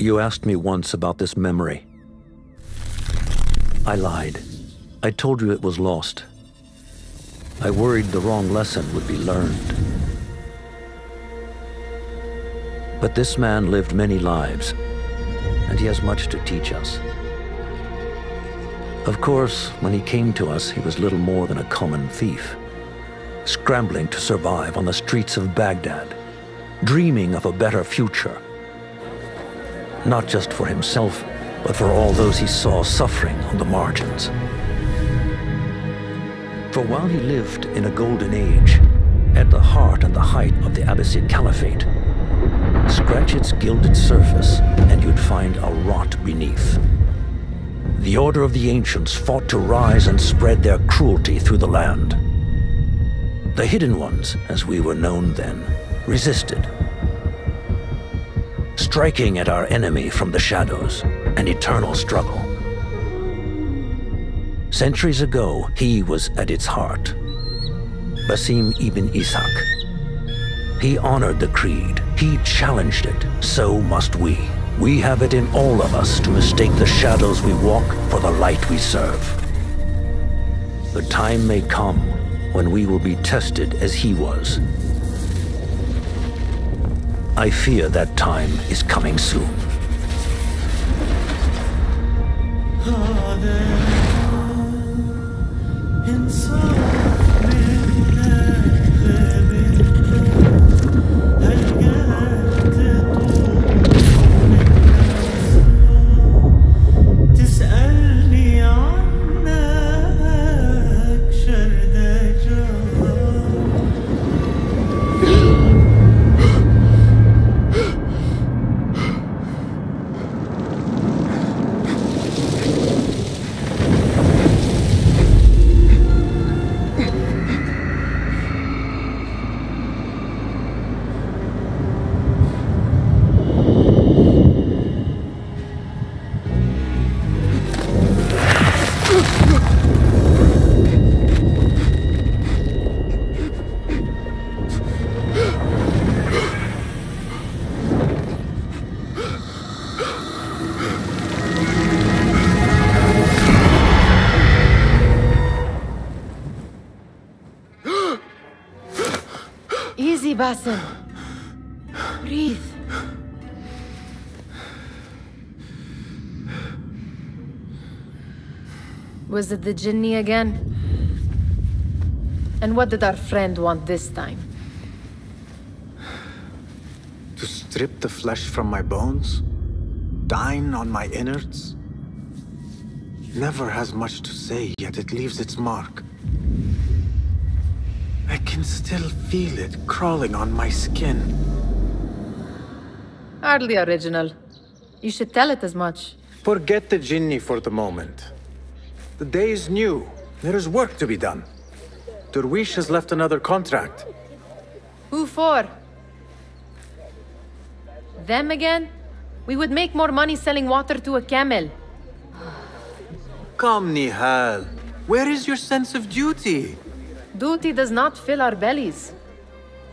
You asked me once about this memory. I lied. I told you it was lost. I worried the wrong lesson would be learned. But this man lived many lives, and he has much to teach us. Of course, when he came to us, he was little more than a common thief, scrambling to survive on the streets of Baghdad, dreaming of a better future, not just for himself, but for all those he saw suffering on the margins. For while he lived in a golden age, at the heart and the height of the Abbasid Caliphate, scratch its gilded surface and you'd find a rot beneath. The Order of the Ancients fought to rise and spread their cruelty through the land. The Hidden Ones, as we were known then, resisted, striking at our enemy from the shadows, an eternal struggle. Centuries ago, he was at its heart. Basim ibn Ishaq. He honored the creed. He challenged it. So must we. We have it in all of us to mistake the shadows we walk for the light we serve. The time may come when we will be tested as he was. I fear that time is coming soon. Basim, breathe. Was it the Jinni again? And what did our friend want this time? To strip the flesh from my bones? Dine on my innards? Never has much to say, yet it leaves its mark. I can still feel it crawling on my skin. Hardly original. You should tell it as much. Forget the Jinni for the moment. The day is new. There is work to be done. Derwish has left another contract. Who for? Them again? We would make more money selling water to a camel. Come, Nihal. Where is your sense of duty? Duty does not fill our bellies.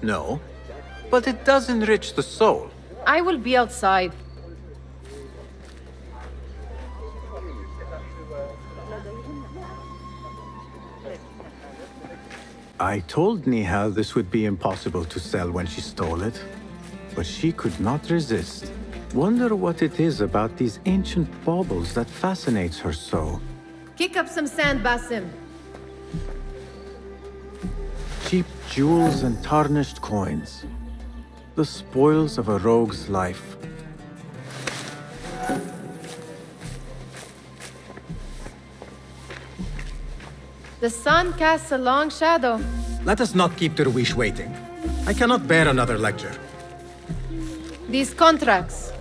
No, but it does enrich the soul. I will be outside. I told Nihal this would be impossible to sell when she stole it, but she could not resist. Wonder what it is about these ancient baubles that fascinates her so. Kick up some sand, Basim. Cheap jewels and tarnished coins. The spoils of a rogue's life. The sun casts a long shadow. Let us not keep Derwish waiting. I cannot bear another lecture. These contracts.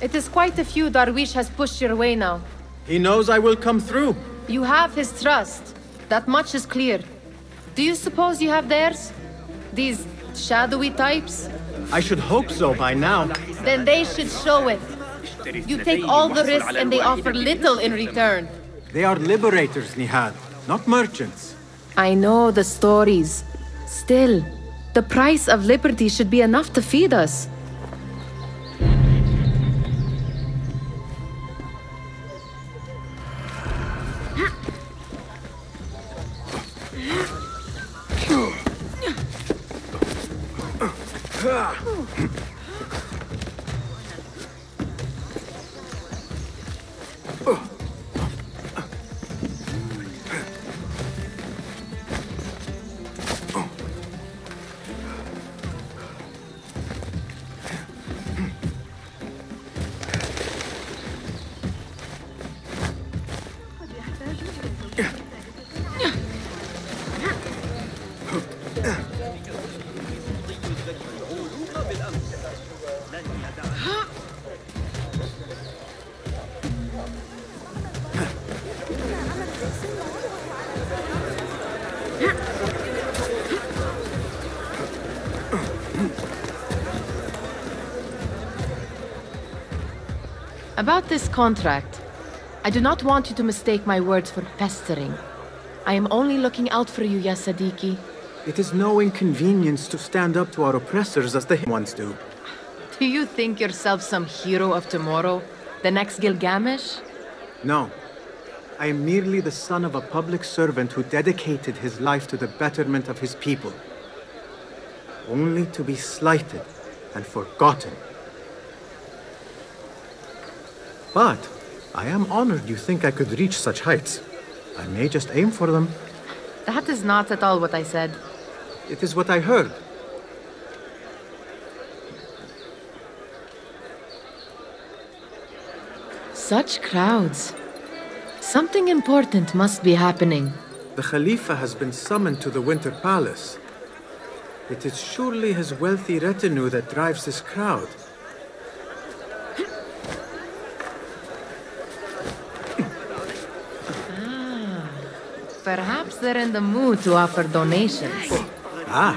It is quite a few Derwish has pushed your way now. He knows I will come through. You have his trust. That much is clear. Do you suppose you have theirs? These shadowy types? I should hope so by now. Then they should show it. You take all the risk and they offer little in return. They are liberators, Nihal, not merchants. I know the stories. Still, the price of liberty should be enough to feed us. About this contract, I do not want you to mistake my words for pestering. I am only looking out for you, Ya Siddiqui. It is no inconvenience to stand up to our oppressors as the Hidden Ones do. Do you think yourself some hero of tomorrow? The next Gilgamesh? No. I am merely the son of a public servant who dedicated his life to the betterment of his people, only to be slighted and forgotten. But I am honored you think I could reach such heights. I may just aim for them. That is not at all what I said. It is what I heard. Such crowds. Something important must be happening. The Khalifa has been summoned to the Winter Palace. It is surely his wealthy retinue that drives this crowd. Perhaps they're in the mood to offer donations. Ah,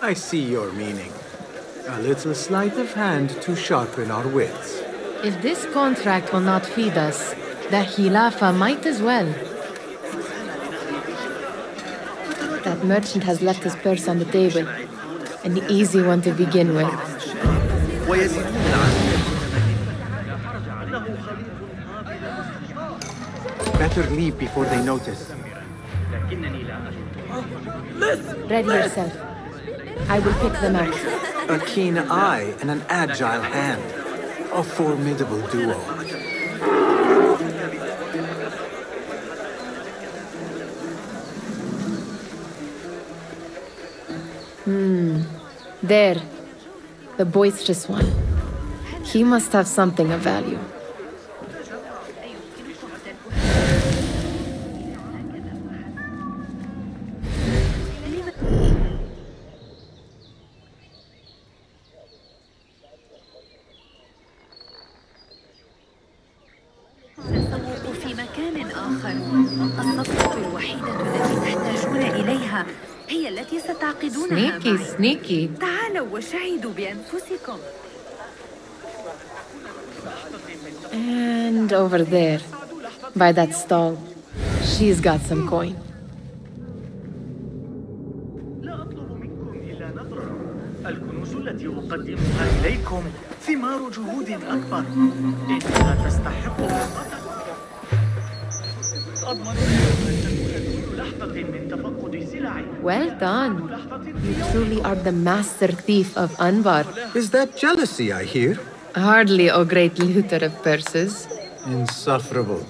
I see your meaning. A little sleight of hand to sharpen our wits. If this contract will not feed us, the Khilafah might as well. That merchant has left his purse on the table. An easy one to begin with. Better leave before they notice. Ready yourself. I will pick them up. A keen eye and an agile hand. A formidable duo. There. The boisterous one. He must have something of value. Sneaky. And over there, by that stall, she's got some coin. Well done. You truly are the master thief of Anbar. Is that jealousy I hear? Hardly, O great looter of purses. Insufferable.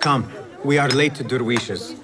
Come, we are late to Derwishes.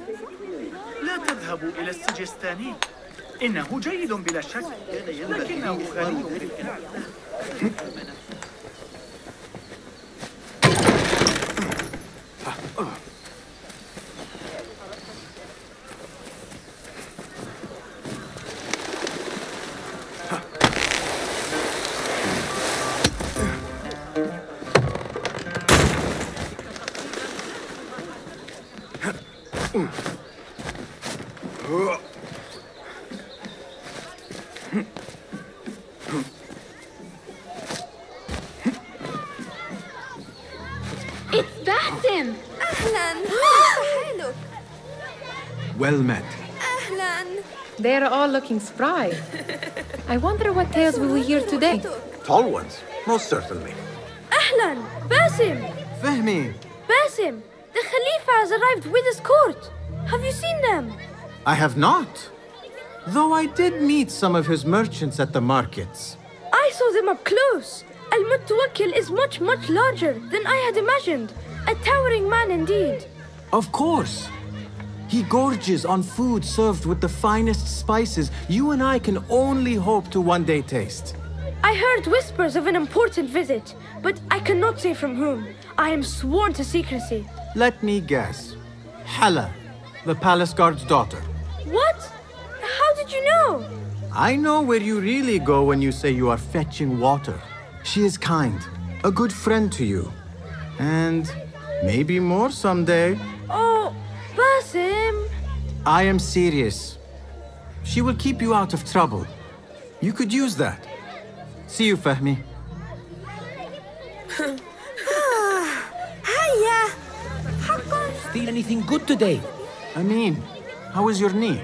Well met. They're all looking spry. I wonder what tales we will hear today. Tall ones, most certainly. Ahlan, Basim! Fahmi! Basim, the Khalifa has arrived with his court. Have you seen them? I have not. Though I did meet some of his merchants at the markets. I saw them up close. Al-Mutawakkil is much, much larger than I had imagined. A towering man indeed. Of course. He gorges on food served with the finest spices you and I can only hope to one day taste. I heard whispers of an important visit, but I cannot say from whom. I am sworn to secrecy. Let me guess. Hala, the palace guard's daughter. What? How did you know? I know where you really go when you say you are fetching water. She is kind, a good friend to you. And maybe more someday. Oh, Basim! I am serious. She will keep you out of trouble. You could use that. See you, Fahmi. Hiya! Still anything good today? How is your knee?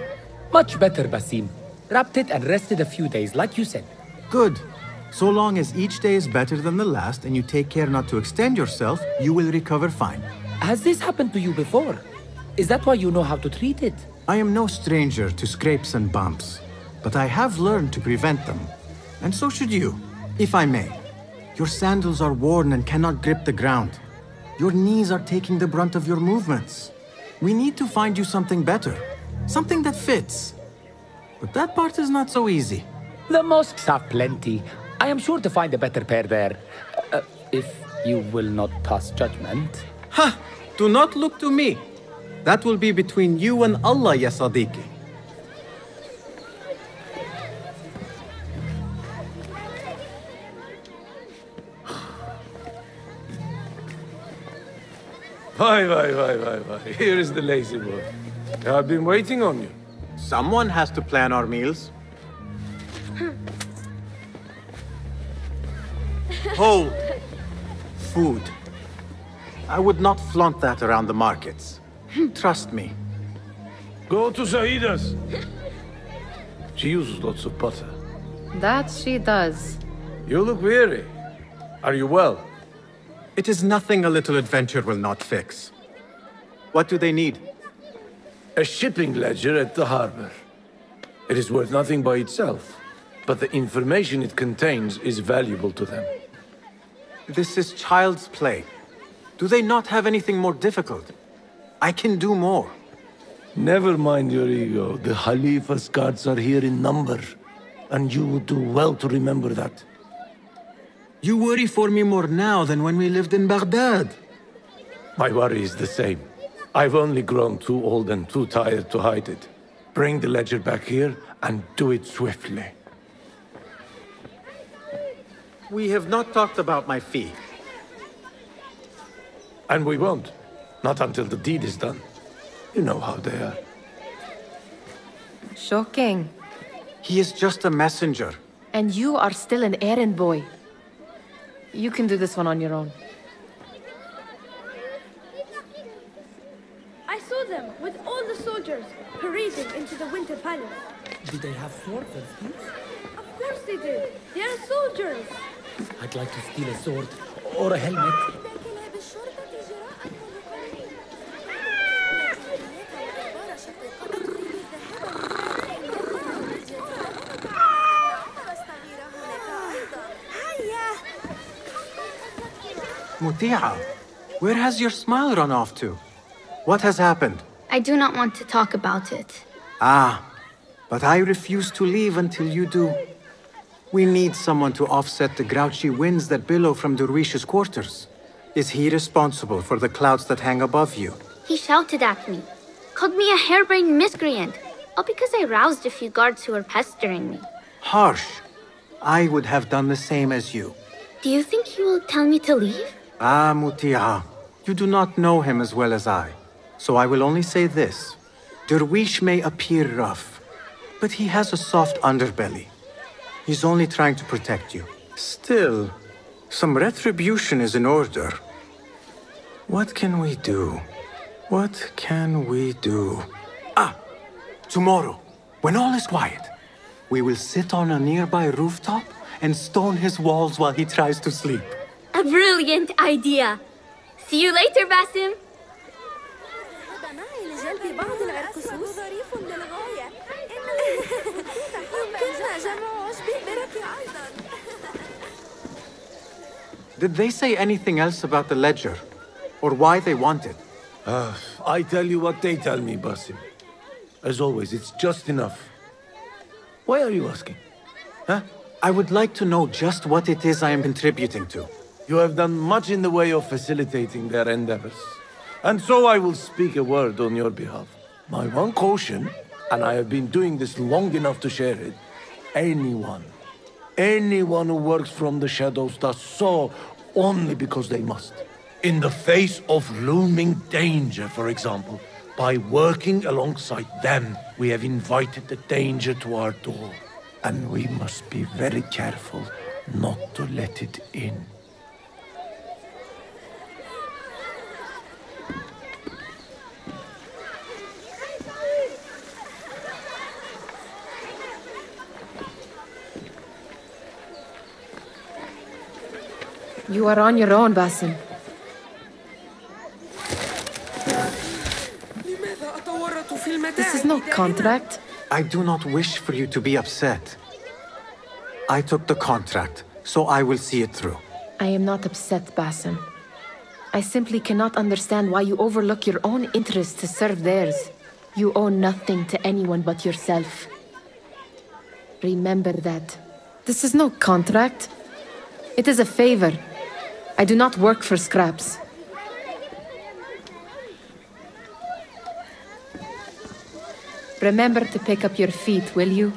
Much better, Basim. Wrapped it and rested a few days, like you said. Good. So long as each day is better than the last and you take care not to extend yourself, you will recover fine. Has this happened to you before? Is that why you know how to treat it? I am no stranger to scrapes and bumps, but I have learned to prevent them. And so should you, if I may. Your sandals are worn and cannot grip the ground. Your knees are taking the brunt of your movements. We need to find you something better, something that fits. But that part is not so easy. The mosques have plenty. I am sure to find a better pair there, if you will not pass judgment. Ha! Do not look to me. That will be between you and Allah, ya Sadiqi. Why. Here is the lazy boy. I've been waiting on you. Someone has to plan our meals. Hold. Food. I would not flaunt that around the markets. Trust me. Go to Sahida's. She uses lots of butter. That she does. You look weary. Are you well? It is nothing a little adventure will not fix. What do they need? A shipping ledger at the harbor. It is worth nothing by itself, but the information it contains is valuable to them. This is child's play. Do they not have anything more difficult? I can do more. Never mind your ego. The Khalifa's guards are here in number, and you would do well to remember that. You worry for me more now than when we lived in Baghdad. My worry is the same. I've only grown too old and too tired to hide it. Bring the ledger back here and do it swiftly. We have not talked about my fee. And we won't. Not until the deed is done. You know how they are. Shocking. He is just a messenger. And you are still an errand boy. You can do this one on your own. I saw them with all the soldiers parading into the Winter Palace. Did they have swords and spears? Of course they did. They are soldiers. I'd like to steal a sword or a helmet. Mutia, where has your smile run off to? What has happened? I do not want to talk about it. Ah, but I refuse to leave until you do. We need someone to offset the grouchy winds that billow from Derwish's quarters. Is he responsible for the clouds that hang above you? He shouted at me, called me a harebrained miscreant, all because I roused a few guards who were pestering me. Harsh. I would have done the same as you. Do you think he will tell me to leave? Ah, Mutia, you do not know him as well as I, so I will only say this. Derwish may appear rough, but he has a soft underbelly. He's only trying to protect you. Still, some retribution is in order. What can we do? What can we do? Ah, tomorrow, when all is quiet, we will sit on a nearby rooftop and stone his walls while he tries to sleep. A brilliant idea. See you later, Basim. Did they say anything else about the ledger? or why they want it. I tell you what they tell me, Basim. As always, it's just enough. Why are you asking? Huh? I would like to know just what it is I am contributing to. You have done much in the way of facilitating their endeavors. And so I will speak a word on your behalf. My one caution, and I have been doing this long enough to share it, anyone who works from the shadows does so only because they must. In the face of looming danger, for example, by working alongside them, we have invited the danger to our door. And we must be very careful not to let it in. You are on your own, Basim. This is no contract. I do not wish for you to be upset. I took the contract, so I will see it through. I am not upset, Basim. I simply cannot understand why you overlook your own interests to serve theirs. You owe nothing to anyone but yourself. Remember that. This is no contract. It is a favor. I do not work for scraps. Remember to pick up your feet, will you?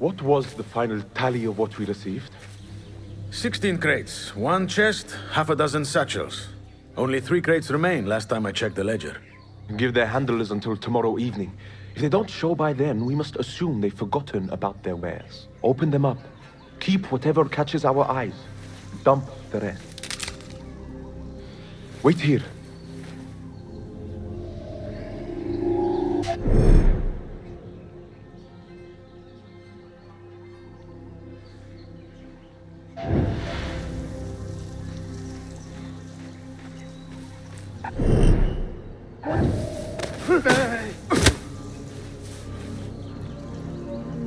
What was the final tally of what we received? 16 crates, 1 chest, half a dozen satchels. Only 3 crates remain last time I checked the ledger. Give their handlers until tomorrow evening. If they don't show by then, we must assume they've forgotten about their wares. Open them up. Keep whatever catches our eyes. Dump the rest. Wait here.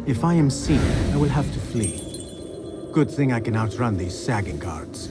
If I am seen, I will have to flee. Good thing I can outrun these sagging guards.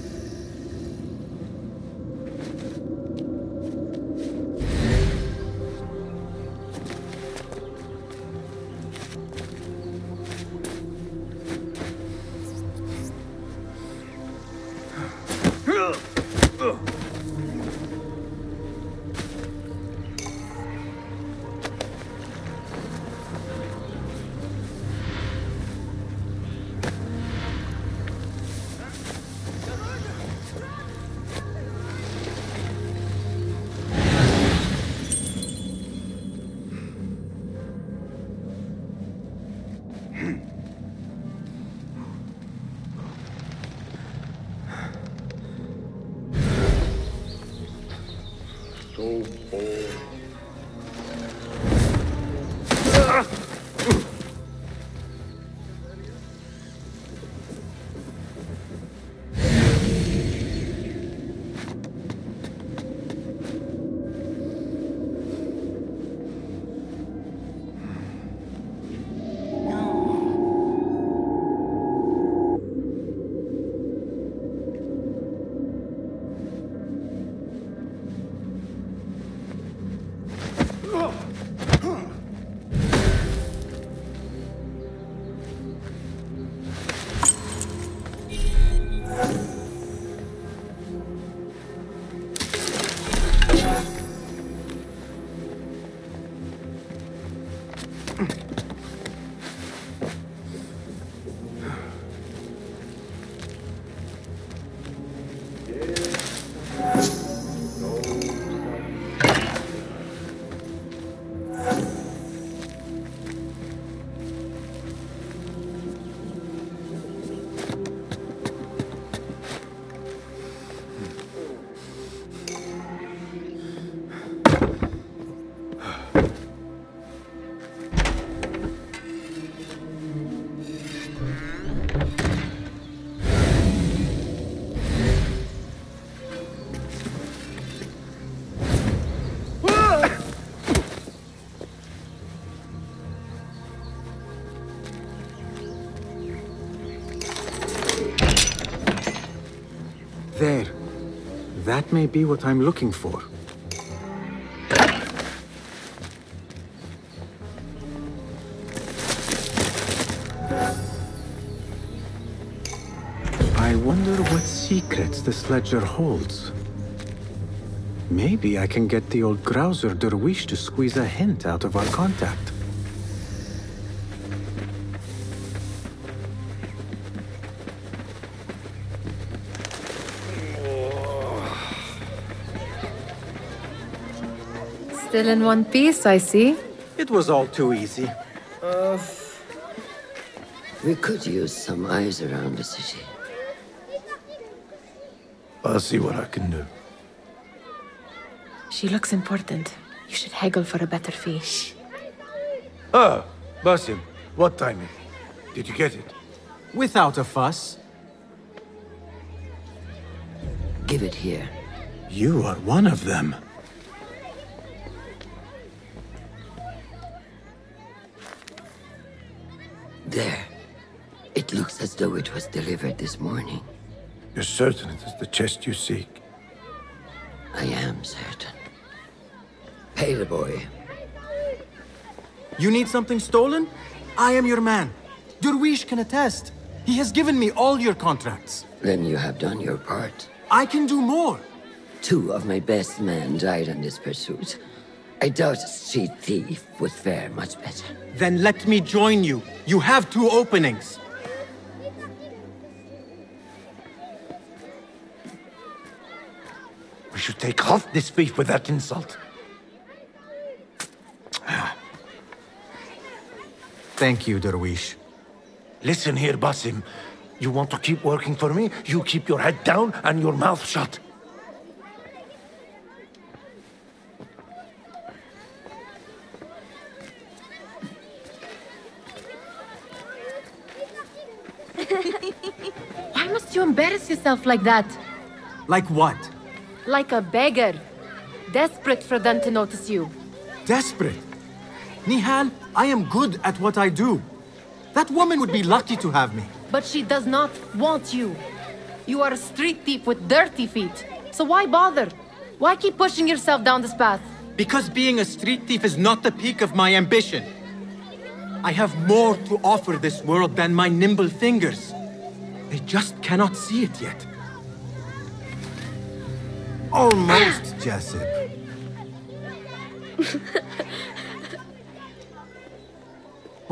there. That may be what I'm looking for. I wonder what secrets this ledger holds. Maybe I can get the old grouser Derwish to squeeze a hint out of our contact. Still in one piece, I see. It was all too easy. We could use some eyes around the city. I'll see what I can do. She looks important. You should haggle for a better fee. Oh, Basim, what timing? Did you get it? Without a fuss. Give it here. You are one of them. There. It looks as though it was delivered this morning. You're certain it is the chest you seek? I am certain. Pale boy. You need something stolen? I am your man. Derwish can attest. He has given me all your contracts. Then you have done your part. I can do more. 2 of my best men died in this pursuit. I doubt a street thief would fare much better. Then let me join you. You have 2 openings. We should take off this beef with that insult. Thank you, Derwish. Listen here, Basim. You want to keep working for me? You keep your head down and your mouth shut. Why must you embarrass yourself like that? Like what? Like a beggar. Desperate for them to notice you. Desperate? Nihal, I am good at what I do. That woman would be lucky to have me. But she does not want you. You are a street thief with dirty feet. So why bother? Why keep pushing yourself down this path? Because being a street thief is not the peak of my ambition. I have more to offer this world than my nimble fingers. They just cannot see it yet. Almost, Jasib.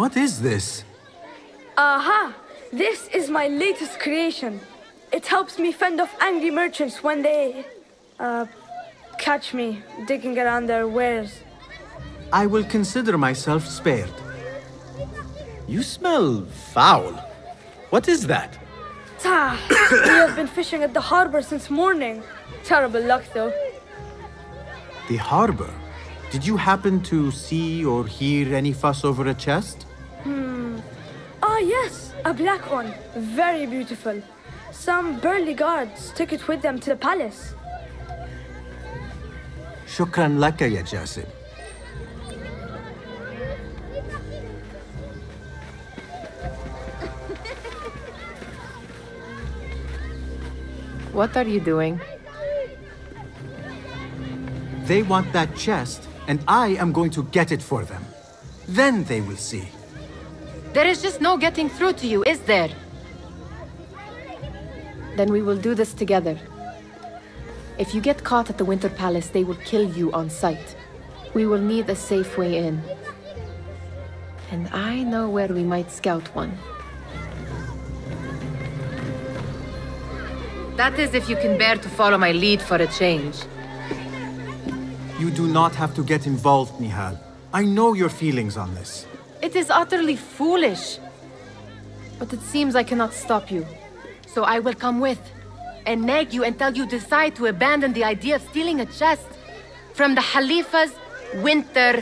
What is this? Aha! This is my latest creation. It helps me fend off angry merchants when they... catch me digging around their wares. I will consider myself spared. You smell foul. What is that? Ah, we have been fishing at the harbor since morning. Terrible luck, though. The harbor? Did you happen to see or hear any fuss over a chest? Ah, yes, a black one. Very beautiful. Some burly guards took it with them to the palace. Shukran laka, ya Jasib. What are you doing? They want that chest, and I am going to get it for them. Then they will see. There is just no getting through to you, is there? Then we will do this together. If you get caught at the Winter Palace, they will kill you on sight. We will need a safe way in. And I know where we might scout one. That is if you can bear to follow my lead for a change. You do not have to get involved, Nihal. I know your feelings on this. It is utterly foolish. But it seems I cannot stop you. So I will come with and nag you until you decide to abandon the idea of stealing a chest from the Khalifa's Winter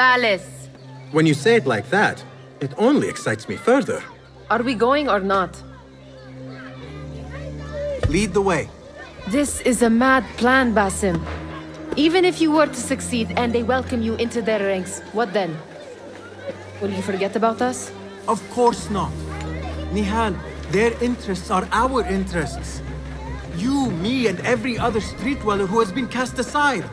Palace. When you say it like that, it only excites me further. Are we going or not? Lead the way. This is a mad plan, Basim. Even if you were to succeed and they welcome you into their ranks, what then? Will you forget about us? Of course not. Nihal, their interests are our interests. You, me, and every other street dweller who has been cast aside.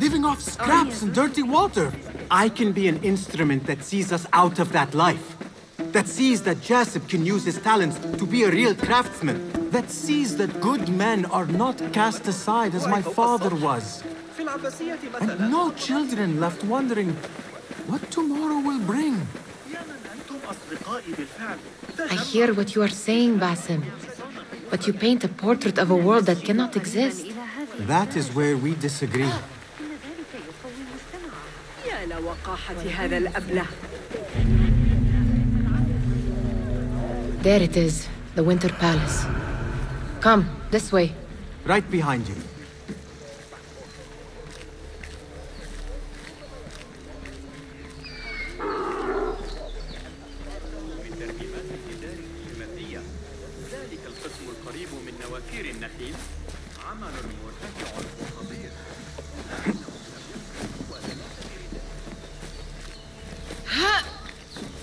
Living off scraps and dirty water. I can be an instrument that sees us out of that life. That sees that Jasib can use his talents to be a real craftsman. That sees that good men are not cast aside as my father was. And no children left wondering what tomorrow will bring. I hear what you are saying, Basim. But you paint a portrait of a world that cannot exist. That is where we disagree. There it is, the Winter Palace. Come, this way. Right behind you.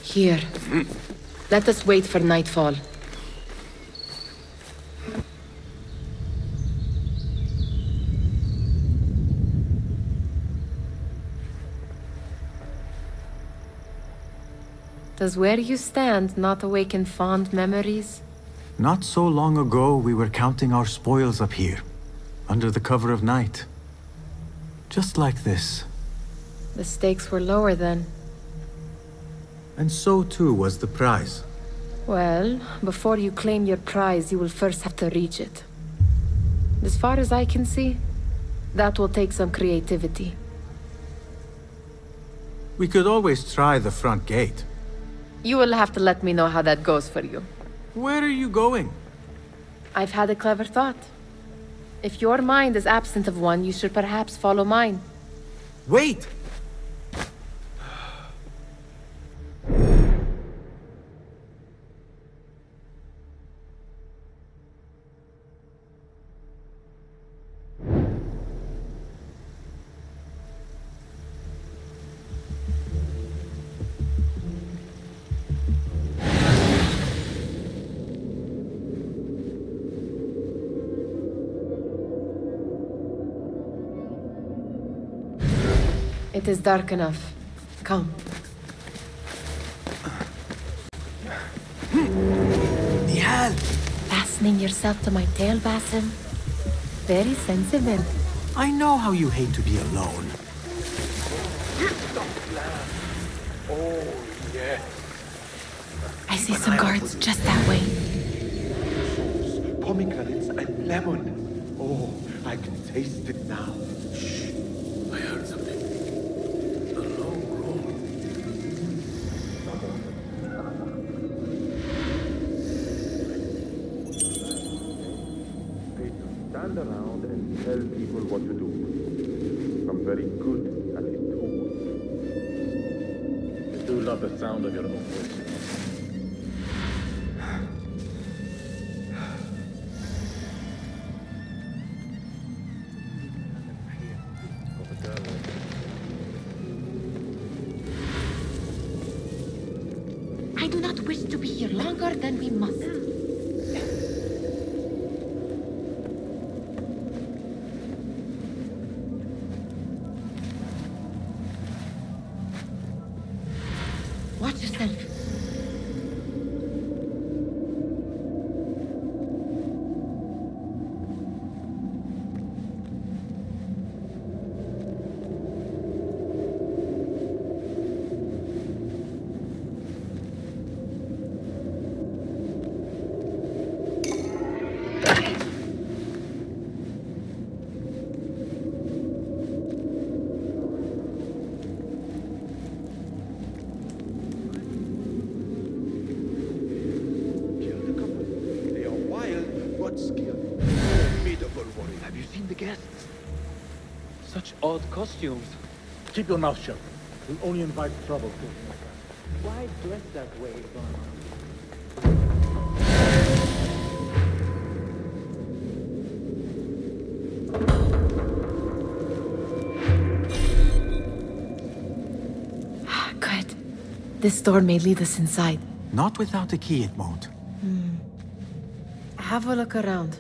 Here. Let us wait for nightfall. Does where you stand not awaken fond memories? Not so long ago, we were counting our spoils up here, under the cover of night. Just like this. The stakes were lower then. And so, too, was the prize. Well, before you claim your prize, you will first have to reach it. As far as I can see, that will take some creativity. We could always try the front gate. You will have to let me know how that goes for you. Where are you going? I've had a clever thought. If your mind is absent of one, you should perhaps follow mine. Wait! It is dark enough. Come. Nihal! Fastening yourself to my tail, Basim. Very sensitive. I know how you hate to be alone. Oh, yes. I see some guards just that way. Pomegranates and lemon. Oh, I can taste it now. Shh. I heard something. Around and tell people what to do. I'm very good at it too. I do love the sound of your own voice. I do not wish to be here longer than we must. Odd costumes. Keep your mouth shut. We'll only invite trouble. Why dress that way, Barnum? Good. This door may lead us inside. Not without a key, it won't. Have a look around.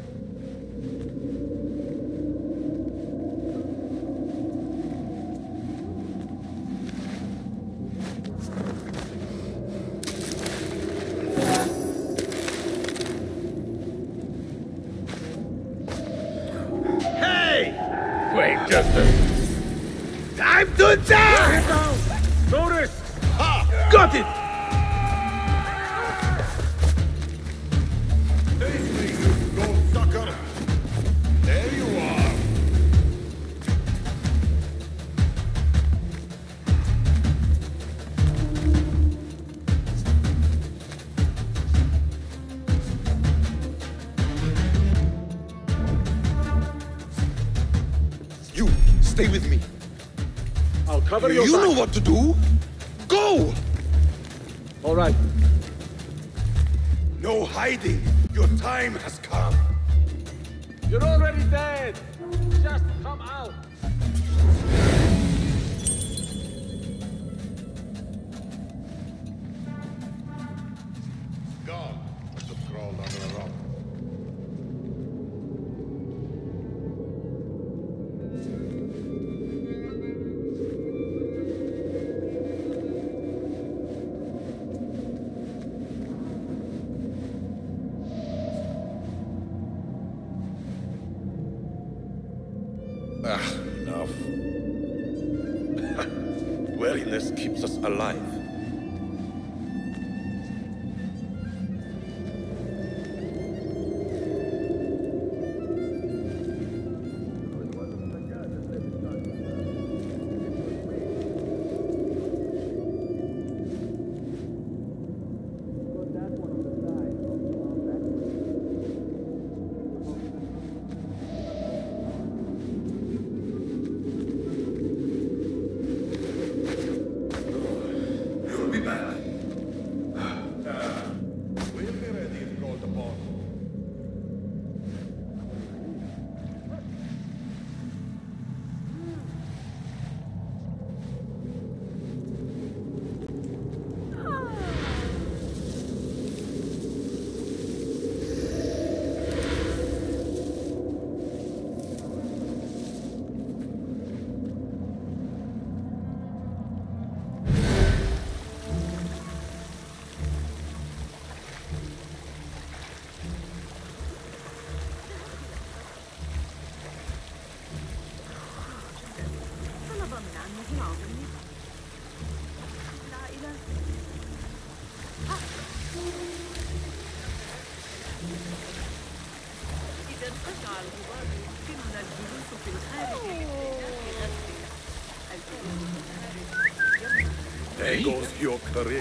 started! You know what to do. Go! All right. No hiding. Your time has come. You're already dead. Just come out. God, I just crawled under a rock.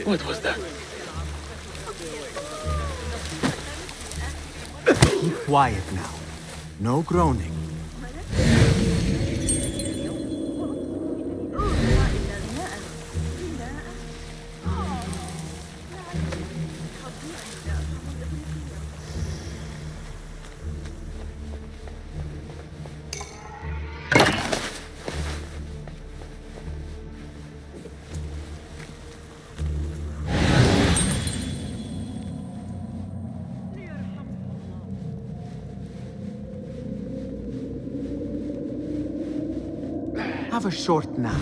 What was that? Keep quiet now. No groaning. A short nap,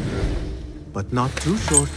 but not too short.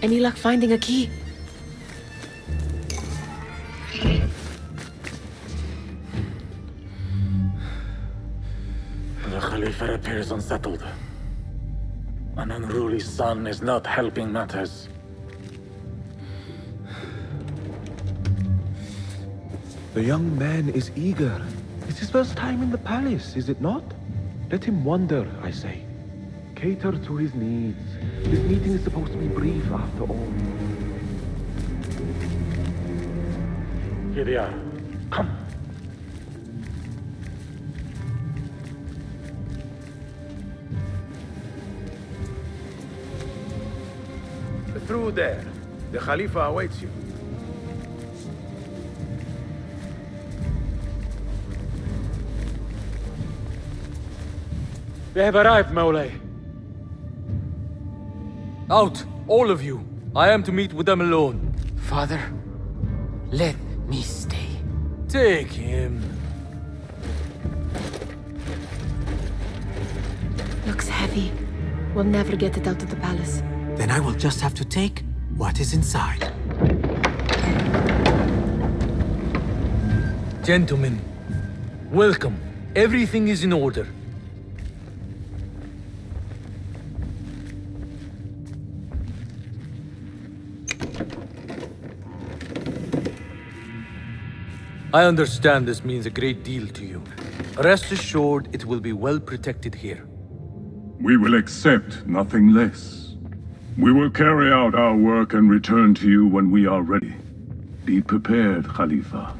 Any luck finding a key? The Khalifa appears unsettled. An unruly son is not helping matters. The young man is eager. It's his first time in the palace, is it not? Let him wander, I say. Cater to his needs. This meeting is supposed to be brief after all. Here they are. Come. Through there. The Khalifa awaits you. They have arrived, Mawlay. Out, all of you. I am to meet with them alone. Father, let me stay. Take him. Looks heavy. We'll never get it out of the palace. Then I will just have to take what is inside. Gentlemen, welcome. Everything is in order. I understand this means a great deal to you. Rest assured, it will be well protected here. We will accept nothing less. We will carry out our work and return to you when we are ready. Be prepared, Khalifa.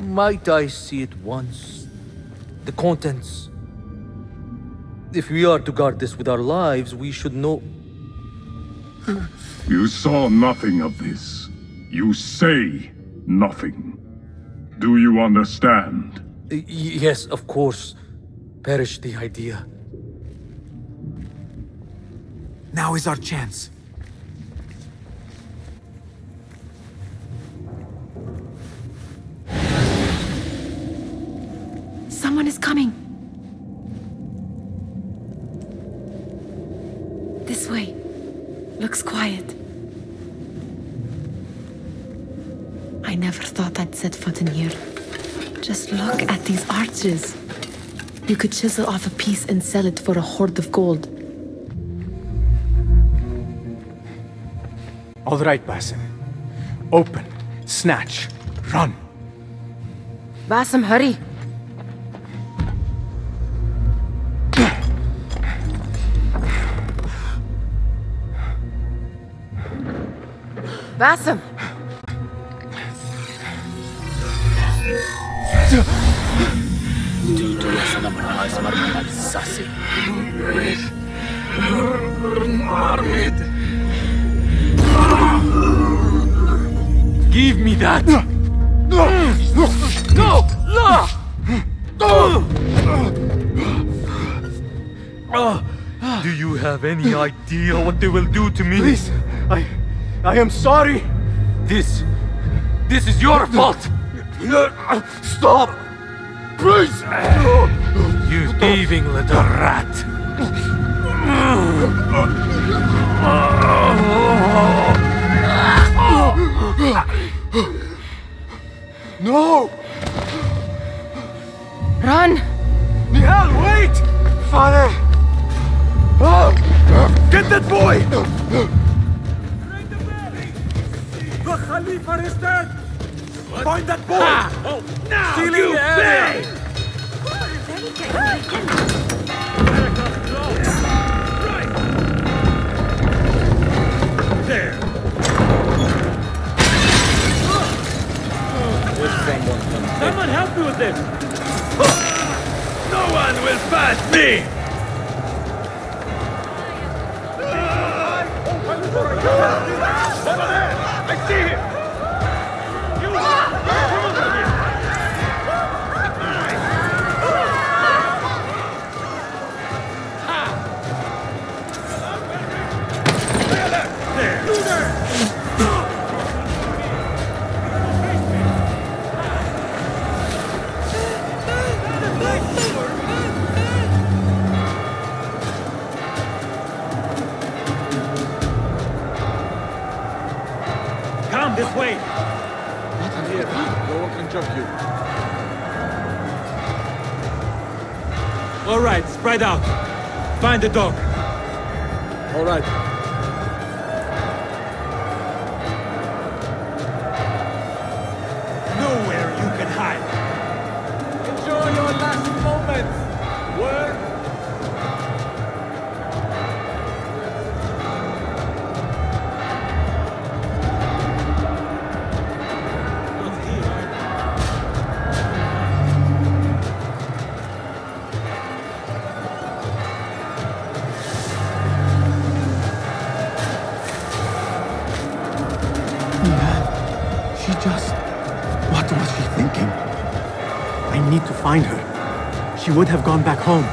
Might I see it once? The contents. If we are to guard this with our lives, we should know... You saw nothing of this. You say nothing. Do you understand? Yes, of course. Perish the idea. Now is our chance. Someone is coming. This way. Looks quiet. I never thought I'd set foot in here. Just look at these arches. You could chisel off a piece and sell it for a hoard of gold. All right, Basim. Open. Snatch. Run. Basim, hurry. Basim! Give me that! No! No! No! Do you have any idea what they will do to me? Please! I am sorry! This is your fault! Stop! Please! You thieving little rat! No! Run! Nihal, wait! Father! Get that boy! Ring the bell! The Khalifa is dead! What? Find that boy! Oh, now you pay! Right! There! Someone help me with this! No one will pass me! I see him! This way! Not in here. No one can jump you. Alright, spread out. Find the dog. Alright. Nowhere you can hide. Enjoy your last moments. Word. need to find her. She would have gone back home.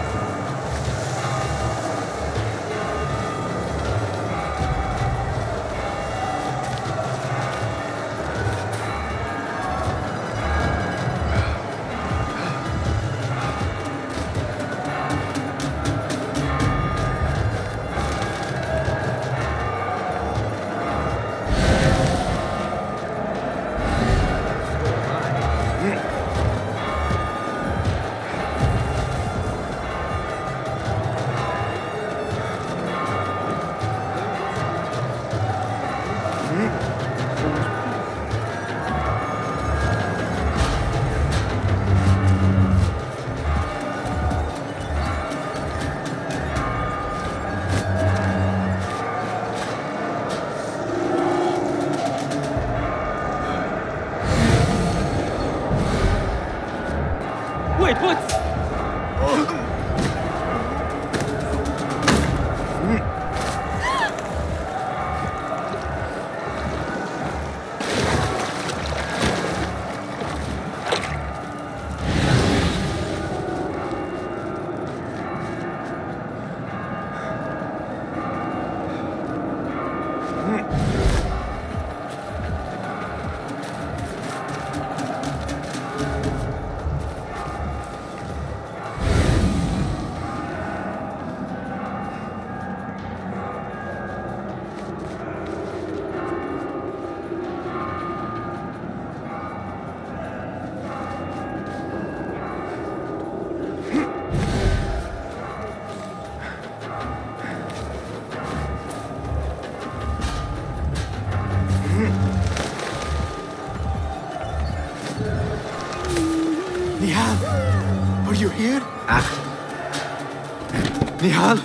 Nihal?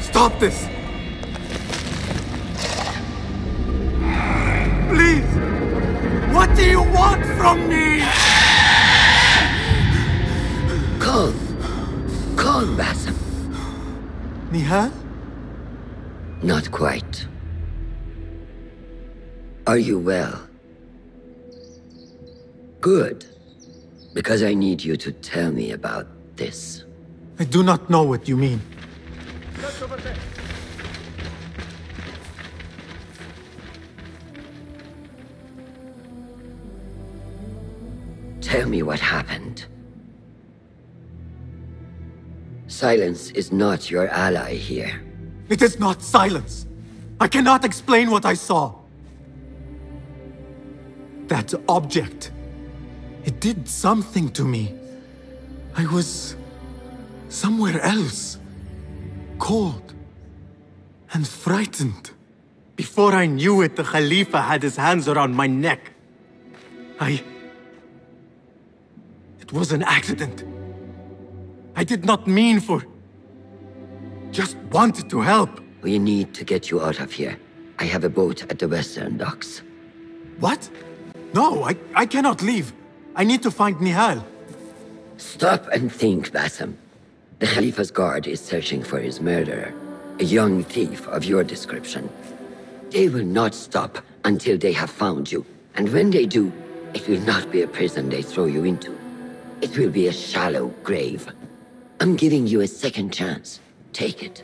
Stop this! Please! What do you want from me? Calm. Calm, Basim. Nihal? Not quite. Are you well? Good. Because I need you to tell me about this. I do not know what you mean. Tell me what happened. Silence is not your ally here. It is not silence. I cannot explain what I saw. That object, it did something to me. I was somewhere else. Cold and frightened. Before I knew it, the Khalifa had his hands around my neck. It was an accident. I did not mean for... Just wanted to help. We need to get you out of here. I have a boat at the western docks. What? No, I cannot leave. I need to find Nihal. Stop and think, Basim. The Khalifa's guard is searching for his murderer, a young thief of your description. They will not stop until they have found you, and when they do, it will not be a prison they throw you into. It will be a shallow grave. I'm giving you a second chance. Take it.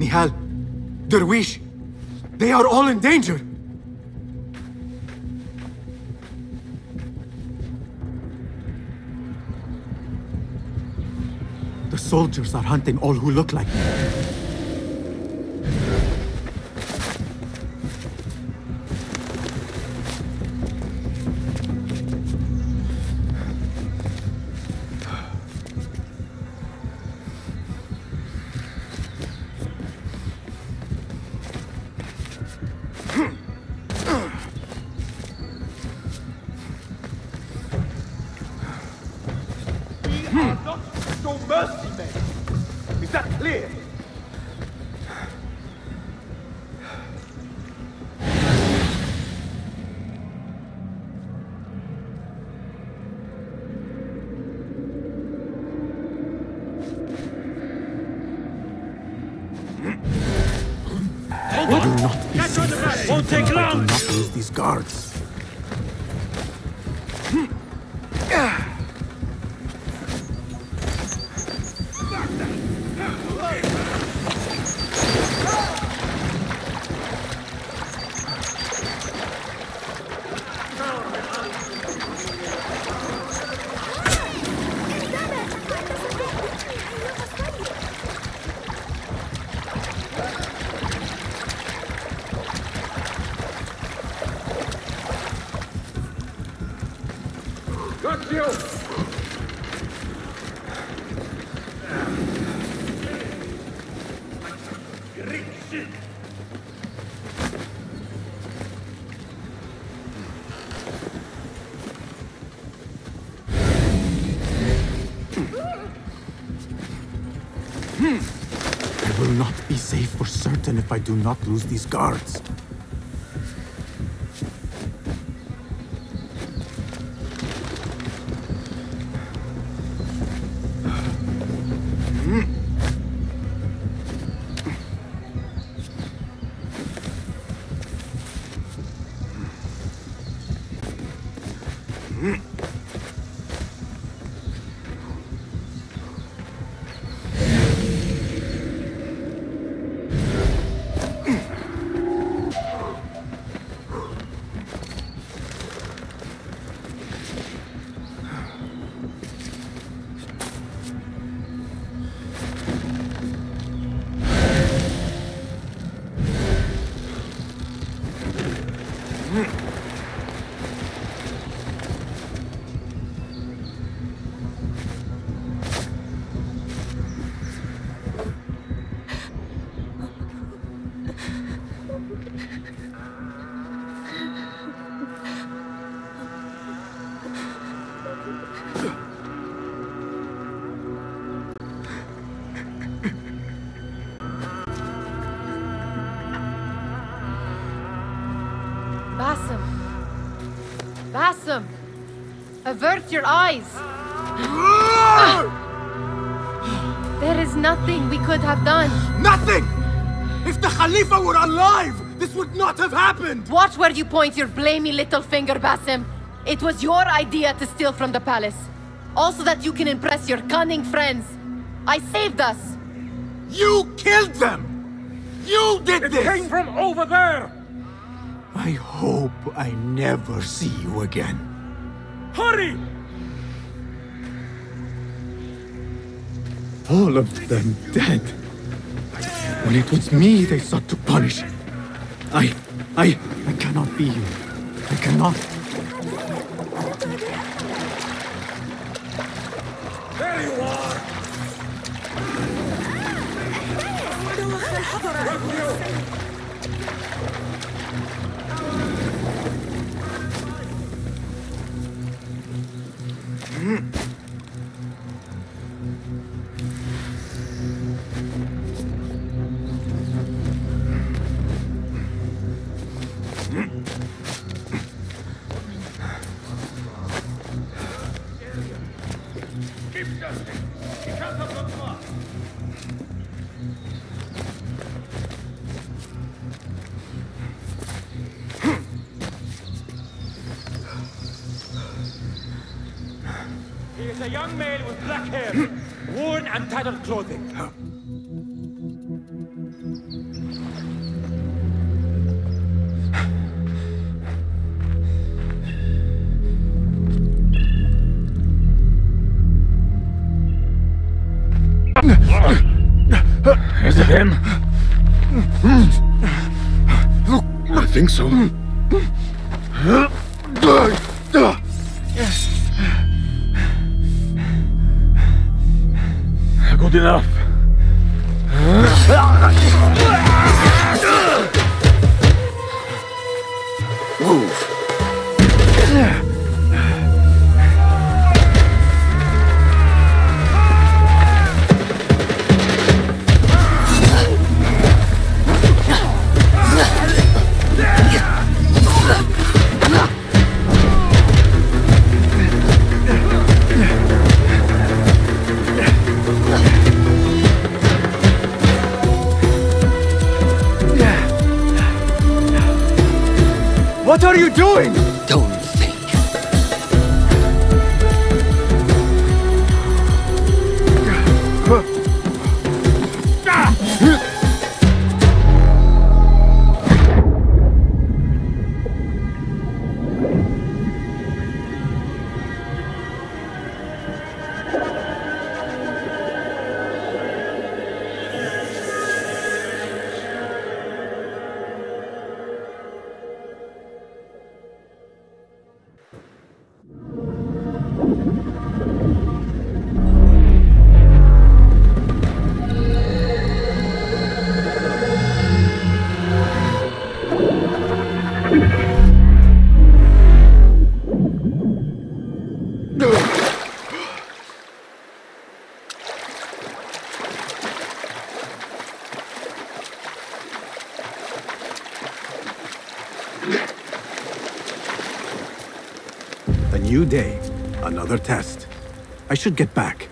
Nihal, Derwish, they are all in danger. The soldiers are hunting all who look like me. are not no mercy men. Is that clear? These guards. If I do not lose these guards. Avert your eyes! There is nothing we could have done. Nothing! If the Khalifa were alive, this would not have happened! Watch where you point your blamey little finger, Basim. It was your idea to steal from the palace. Also that you can impress your cunning friends. I saved us! You killed them! You did this! It came from over there! I hope I never see you again. Hurry! All of them dead. When it was me they sought to punish. I cannot be you. I cannot. There you are! Help you! Clothing. Is it him? I think so. Good enough. Move. are you doing? Don't think. New day, another test. I should get back.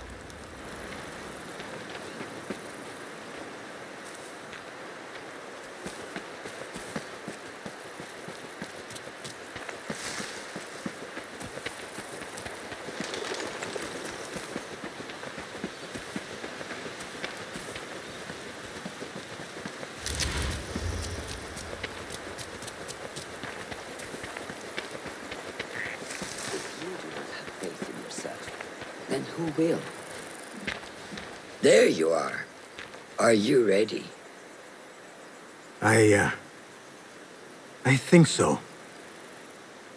There you are. Are you ready? I think so.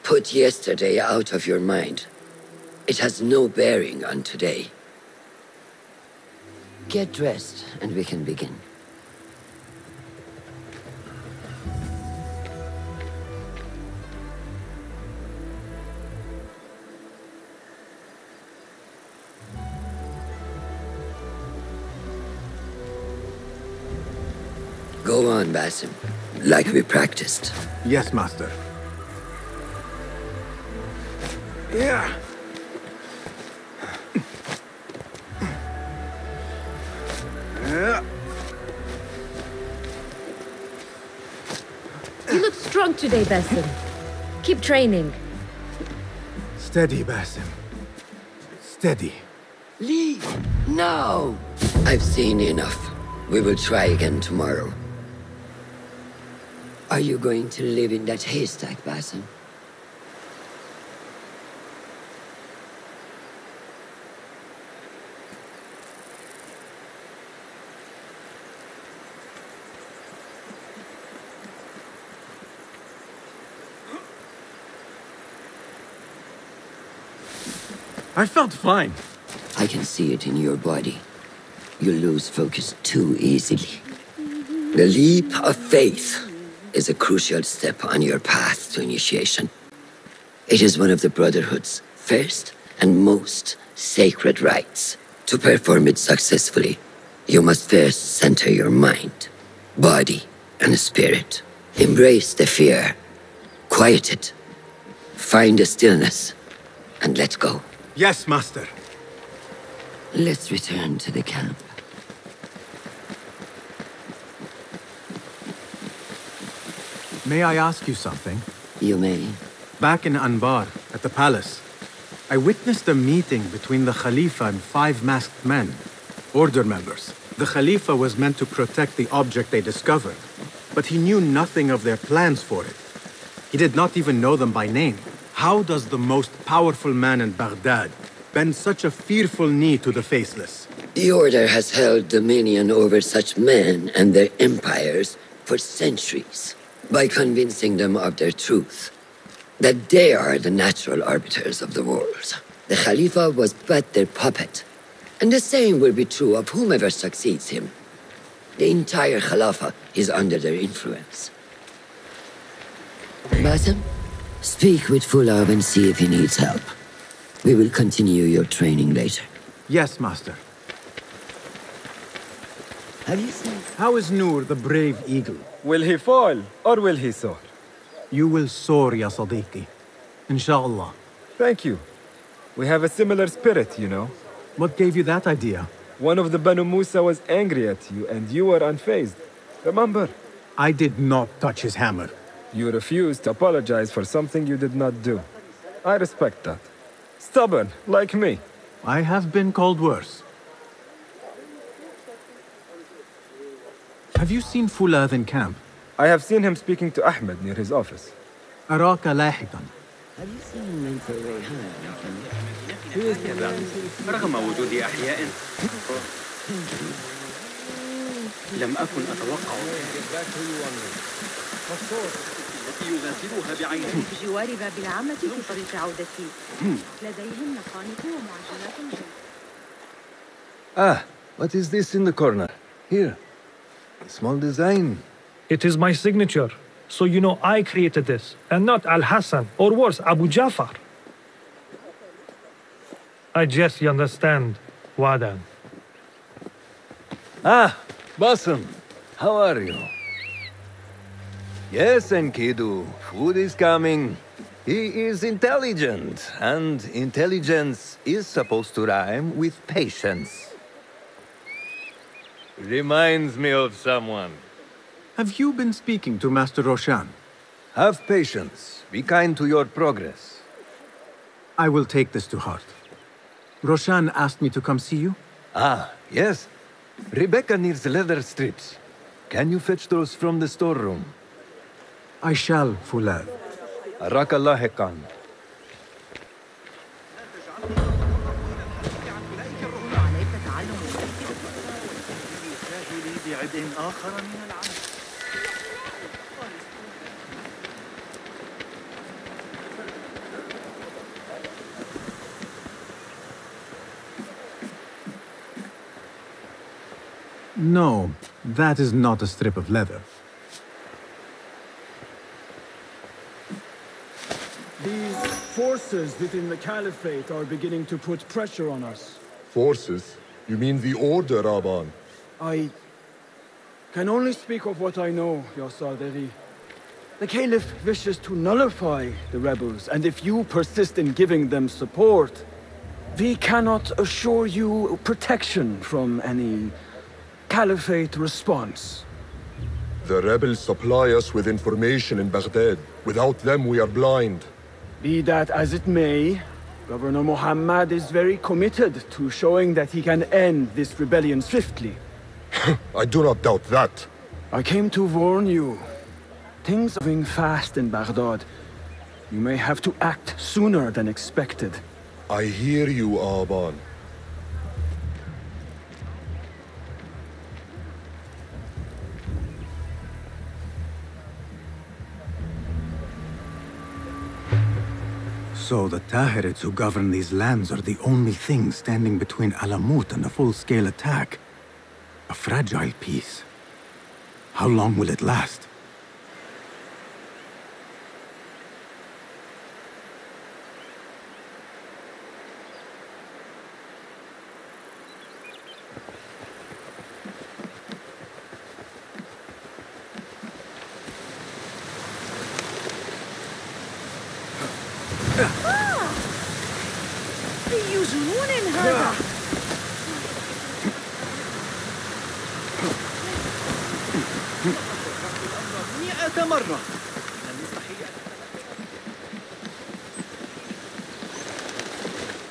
Put yesterday out of your mind. It has no bearing on today. Get dressed and we can begin. Go on, Basim, like we practiced. Yes, Master. Yeah. You look strong today, Basim. Keep training. Steady, Basim. Steady. Leave. No. I've seen enough. We will try again tomorrow. Are you going to live in that haystack, Basim? I felt fine. I can see it in your body. You lose focus too easily. The leap of faith is a crucial step on your path to initiation. It is one of the Brotherhood's first and most sacred rites. To perform it successfully, you must first center your mind, body, and spirit. Embrace the fear, quiet it, find a stillness, and let go. Yes, Master. Let's return to the camp. May I ask you something? You may. Back in Anbar, at the palace, I witnessed a meeting between the Khalifa and 5 masked men, order members. The Khalifa was meant to protect the object they discovered, but he knew nothing of their plans for it. He did not even know them by name. How does the most powerful man in Baghdad bend such a fearful knee to the faceless? The Order has held dominion over such men and their empires for centuries, by convincing them of their truth, that they are the natural arbiters of the world. The Khalifa was but their puppet, and the same will be true of whomever succeeds him. The entire Khalifa is under their influence. Basim, speak with Fulad and see if he needs help. We will continue your training later. Yes, Master. Have you seen? How is Noor, the brave eagle? Will he fall, or will he soar? You will soar, Ya Sadiqi. Inshallah. Thank you. We have a similar spirit, you know. What gave you that idea? One of the Banu Musa was angry at you, and you were unfazed. Remember? I did not touch his hammer. You refused to apologize for something you did not do. I respect that. Stubborn, like me. I have been called worse. Have you seen Fulad in camp? I have seen him speaking to Ahmed near his office. Araka lahiqan. Have you seen Mentor Rayhan? لم أكن أتوقع التي يزنزلها بعينه في جوار باب العامة في طريق عودتي. لديهم نقانق ومعجنات what is this in the corner? Here. A small design. It is my signature. So you know I created this, and not Al Hassan, or worse, Abu Jafar. I guess you understand, Wadan. Basim, how are you? Yes, Enkidu, food is coming. He is intelligent, and intelligence is supposed to rhyme with patience. Reminds me of someone. Have you been speaking to Master Roshan? Have patience. Be kind to your progress. I will take this to heart. Roshan asked me to come see you. Yes. Rebecca needs leather strips. Can you fetch those from the storeroom? I shall, Fulad. Araka lahiqan. No, that is not a strip of leather. These forces within the Caliphate are beginning to put pressure on us. Forces? You mean the Order, Rabban? I can only speak of what I know, Ya Sadiri. The Caliph wishes to nullify the rebels, and if you persist in giving them support, we cannot assure you protection from any Caliphate response. The rebels supply us with information in Baghdad. Without them, we are blind. Be that as it may, Governor Muhammad is very committed to showing that he can end this rebellion swiftly. I do not doubt that. I came to warn you. Things are moving fast in Baghdad. You may have to act sooner than expected. I hear you, Aban. So the Tahirids who govern these lands are the only thing standing between Alamut and a full-scale attack. A fragile peace. How long will it last?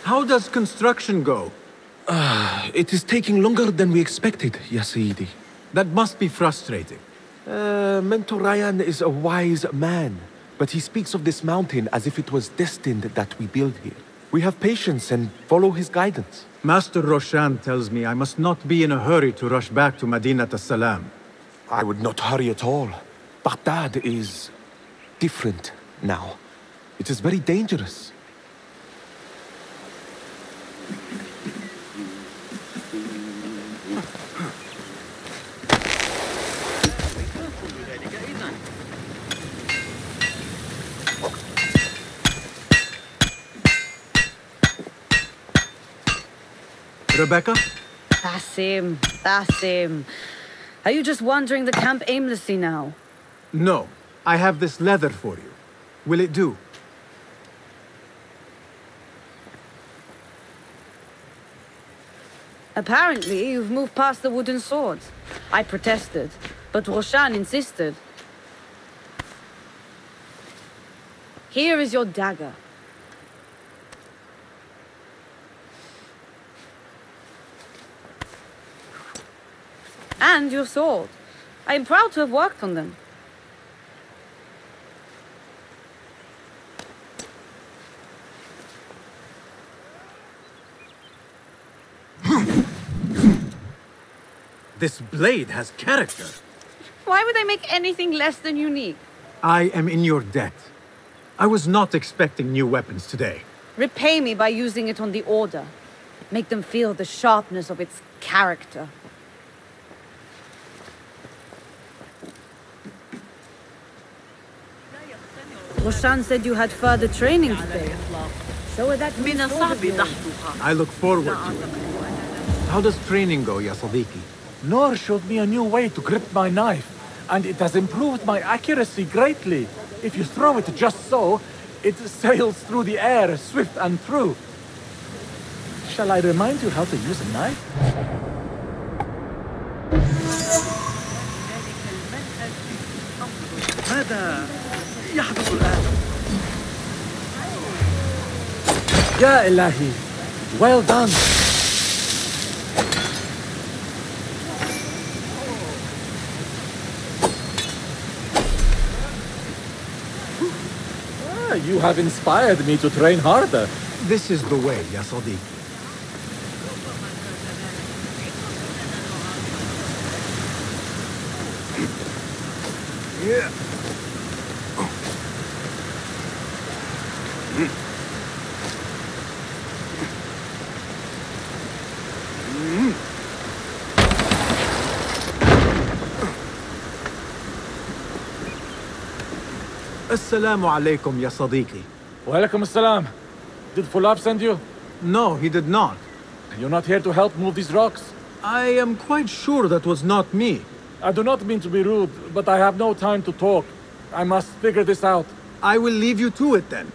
How does construction go? It is taking longer than we expected, Ya Sayyidi. That must be frustrating. Mentor Rayhan is a wise man, but he speaks of this mountain as if it was destined that we build here. We have patience and follow his guidance. Master Roshan tells me I must not be in a hurry to rush back to Madinat As-Salam. I would not hurry at all. Baghdad is different now. It is very dangerous. Rebecca? Basim. Are you just wandering the camp aimlessly now? No. I have this leather for you. Will it do? Apparently, you've moved past the wooden swords. I protested, but Roshan insisted. Here is your dagger. And your sword. I am proud to have worked on them. This blade has character. Why would I make anything less than unique? I am in your debt. I was not expecting new weapons today. Repay me by using it on the Order. Make them feel the sharpness of its character. Roshan said you had further training today. So that means I look forward to it. How does training go, ya Sadiki? Noor showed me a new way to grip my knife, and it has improved my accuracy greatly. If you throw it just so, it sails through the air, swift and true. Shall I remind you how to use a knife? Ya Ilahi, well done. You have inspired me to train harder. This is the way, ya Sadiq. Yeah. Assalamu alaikum, ya Sadiqi. Wa alaikum assalam. Did Fulad send you? No, he did not. You're not here to help move these rocks? I am quite sure that was not me. I do not mean to be rude, but I have no time to talk. I must figure this out. I will leave you to it then.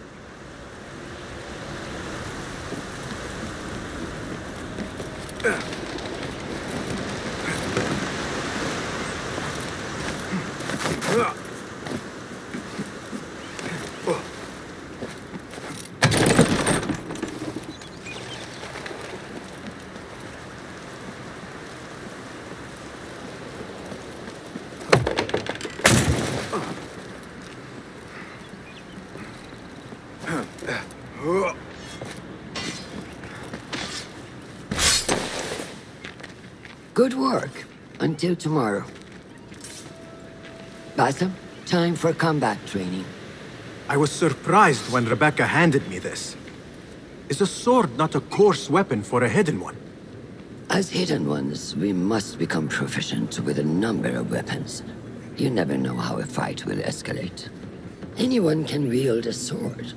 Good work. Until tomorrow. Basim, time for combat training. I was surprised when Rebecca handed me this. Is a sword not a coarse weapon for a Hidden One? As Hidden Ones, we must become proficient with a number of weapons. You never know how a fight will escalate. Anyone can wield a sword,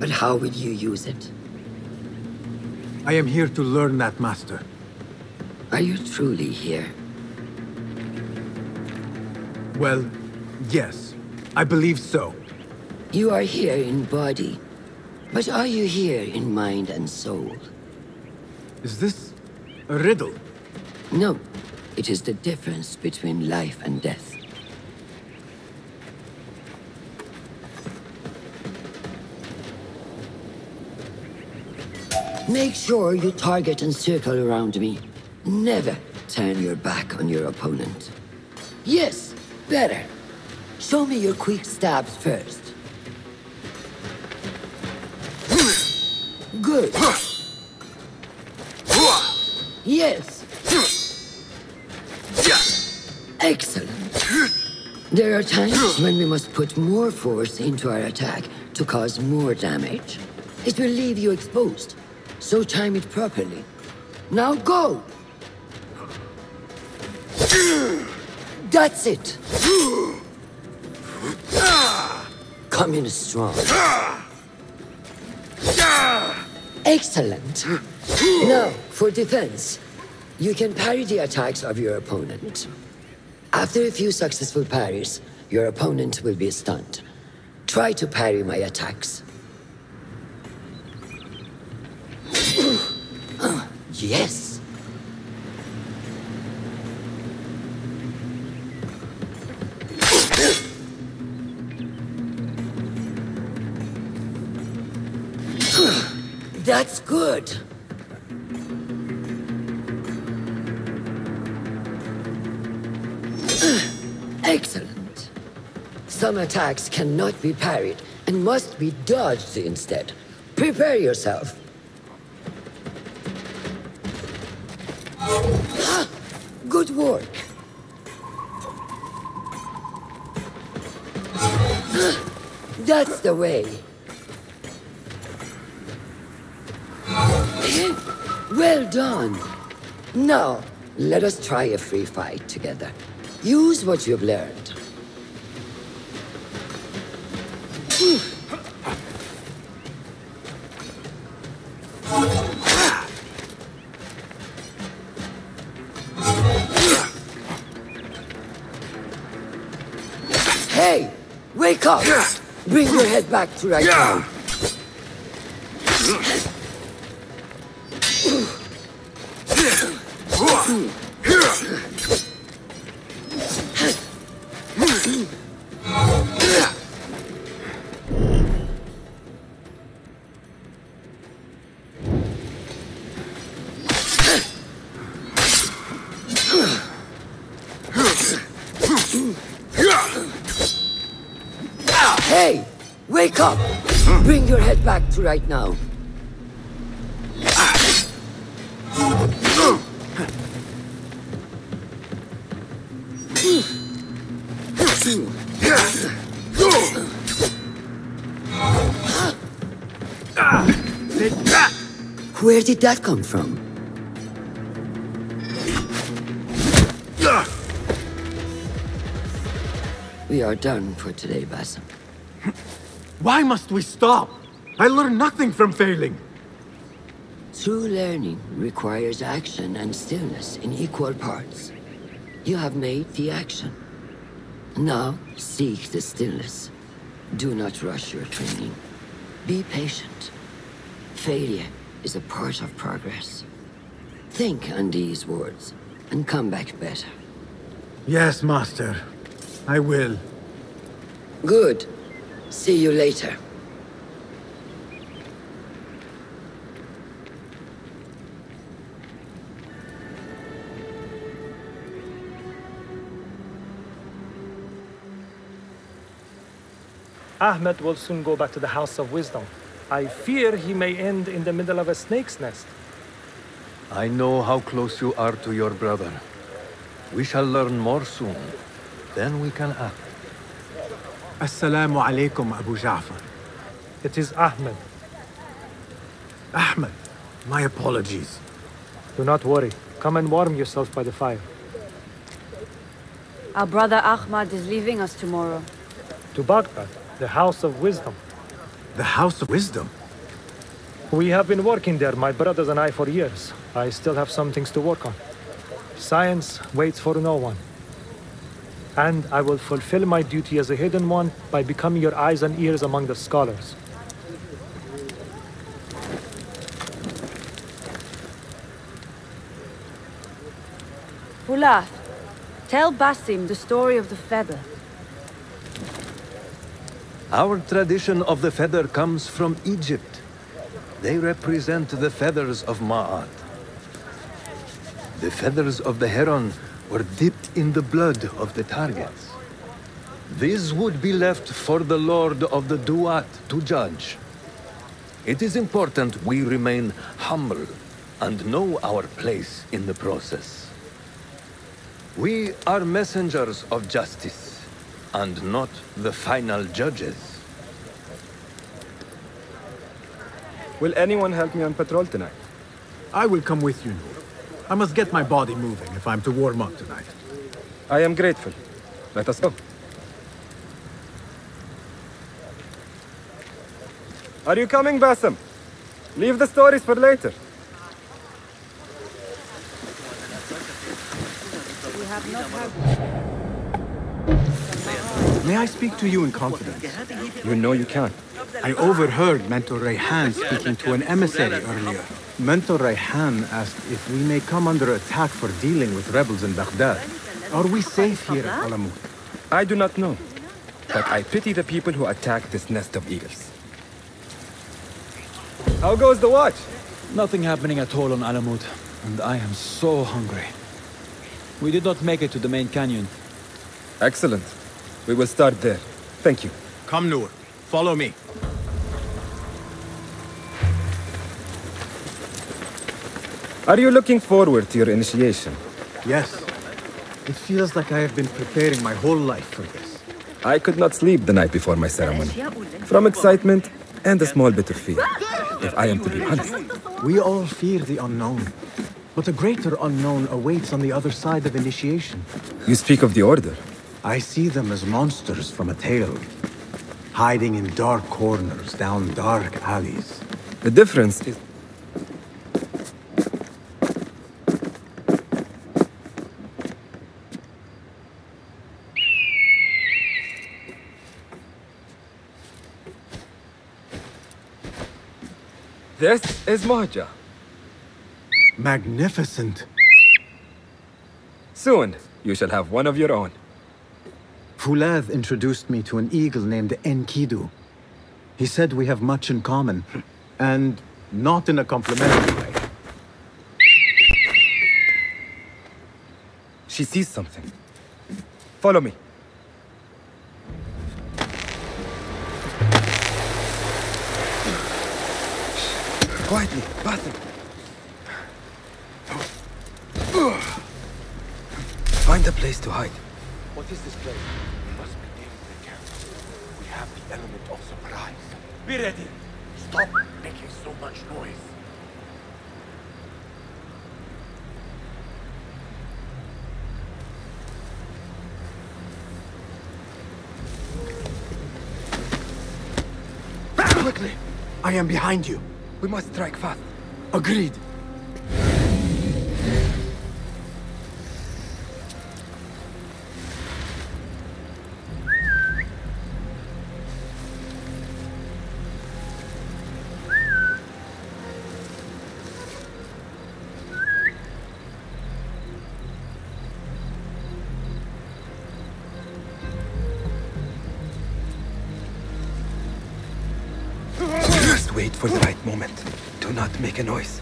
but how will you use it? I am here to learn that, Master. Are you truly here? Well, yes. I believe so. You are here in body, but are you here in mind and soul? Is this a riddle? No. It is the difference between life and death. Make sure you target and circle around me. Never turn your back on your opponent. Yes, better. Show me your quick stabs first. Good. Yes. Excellent. There are times when we must put more force into our attack to cause more damage. It will leave you exposed, so time it properly. Now go! That's it. Come in strong. Excellent. Now, for defense, you can parry the attacks of your opponent. After a few successful parries, your opponent will be stunned. Try to parry my attacks. Yes. That's good. Excellent. Some attacks cannot be parried and must be dodged instead. Prepare yourself. Good work. That's the way. Well done. Now, let us try a free fight together. Use what you've learned. Hey, wake up! Bring your head back to right now. Hey, wake up! Bring your head back to right now. Where did that come from? We are done for today, Basim. Why must we stop? I learned nothing from failing. True learning requires action and stillness in equal parts. You have made the action. Now, seek the stillness. Do not rush your training. Be patient. Failure is a part of progress. Think on these words, and come back better. Yes, Master. I will. Good. See you later. Ahmed will soon go back to the House of Wisdom. I fear he may end in the middle of a snake's nest. I know how close you are to your brother. We shall learn more soon. Then we can act. Assalamu alaikum, Abu Jafar. It is Ahmed. Ahmed, my apologies. Do not worry. Come and warm yourself by the fire. Our brother Ahmed is leaving us tomorrow. To Baghdad, the House of Wisdom. The House of Wisdom? We have been working there, my brothers and I, for years. I still have some things to work on. Science waits for no one. And I will fulfill my duty as a hidden one by becoming your eyes and ears among the scholars. Fulad, tell Basim the story of the feather. Our tradition of the feather comes from Egypt. They represent the feathers of Ma'at. The feathers of the heron were dipped in the blood of the targets. These would be left for the Lord of the Duat to judge. It is important we remain humble and know our place in the process. We are messengers of justice and not the final judges. Will anyone help me on patrol tonight? I will come with you, Noor. I must get my body moving if I'm to warm up tonight. I am grateful. Let us go. Are you coming, Basim? Leave the stories for later. We have not had... May I speak to you in confidence? You know you can. I overheard Mentor Rayhan speaking to an emissary earlier. Mentor Rayhan asked if we may come under attack for dealing with rebels in Baghdad. Are we safe here at Alamut? I do not know, but I pity the people who attack this nest of eagles. How goes the watch? Nothing happening at all on Alamut, and I am so hungry. We did not make it to the main canyon. Excellent. We will start there. Thank you. Come, Noor. Follow me. Are you looking forward to your initiation? Yes. It feels like I have been preparing my whole life for this. I could not sleep the night before my ceremony, from excitement and a small bit of fear, if I am to be honest. We all fear the unknown, but a greater unknown awaits on the other side of initiation. You speak of the Order. I see them as monsters from a tale, hiding in dark corners, down dark alleys. The difference is... This is Mahja. Magnificent. Soon, you shall have one of your own. Fulad introduced me to an eagle named Enkidu. He said we have much in common, and not in a complimentary way. She sees something. Follow me. Quietly, Basim. Find a place to hide. What is this place? We must be near the camp. We have the element of surprise. Be ready. Stop making so much noise. Quickly! I am behind you. We must strike fast. Agreed. Wait for the right moment. Do not make a noise.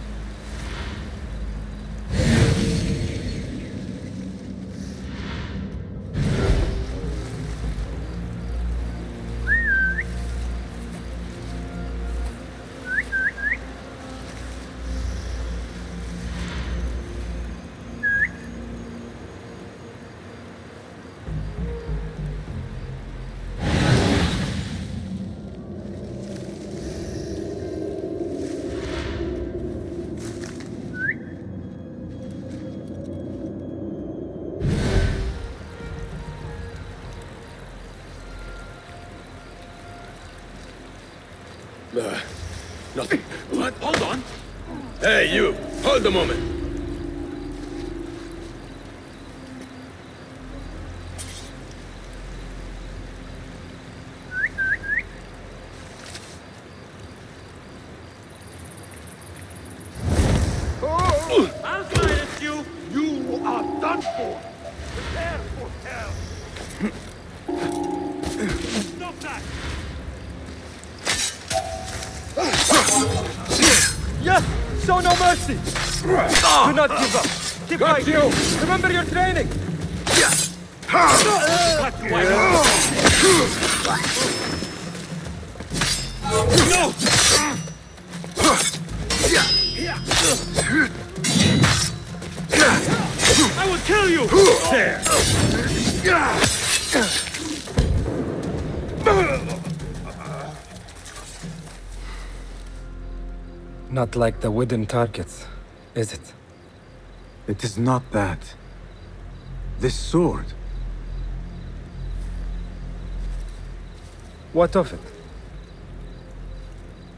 Nothing. What? Hold on. Hey, you. Hold a moment. I'll silence you. You are done for. Prepare for hell. Stop that. Yes! Show no mercy! Do not give up! Keep fighting! You. Remember your training! Yes! No! I will kill you! There! Not like the wooden targets, is it? It is not that. This sword. What of it?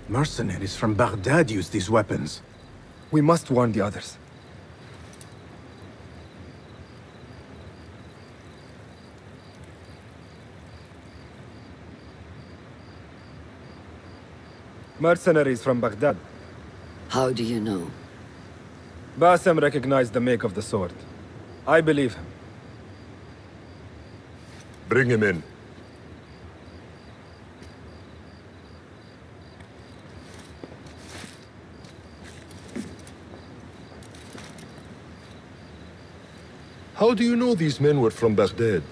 Mercenaries from Baghdad use these weapons. We must warn the others. Mercenaries from Baghdad. How do you know? Basim recognized the make of the sword. I believe him. Bring him in. How do you know these men were from Baghdad?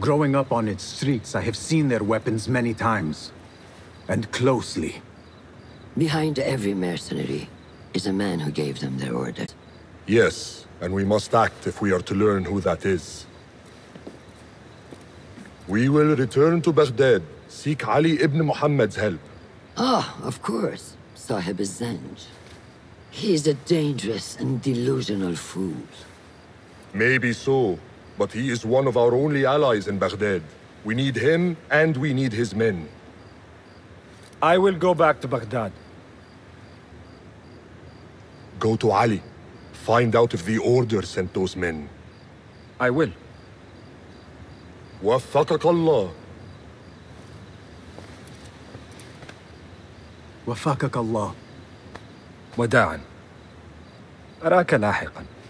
Growing up on its streets, I have seen their weapons many times. And closely. Behind every mercenary is a man who gave them their order. Yes, and we must act if we are to learn who that is. We will return to Baghdad. Seek Ali ibn Muhammad's help. Ah, of course. Sahib Zanj. He is a dangerous and delusional fool. Maybe so, but he is one of our only allies in Baghdad. We need him, and we need his men. I will go back to Baghdad. Go to Ali. Find out if the Order sent those men. I will. وفقك الله. وفقك الله. وداعا. أراك لاحقا.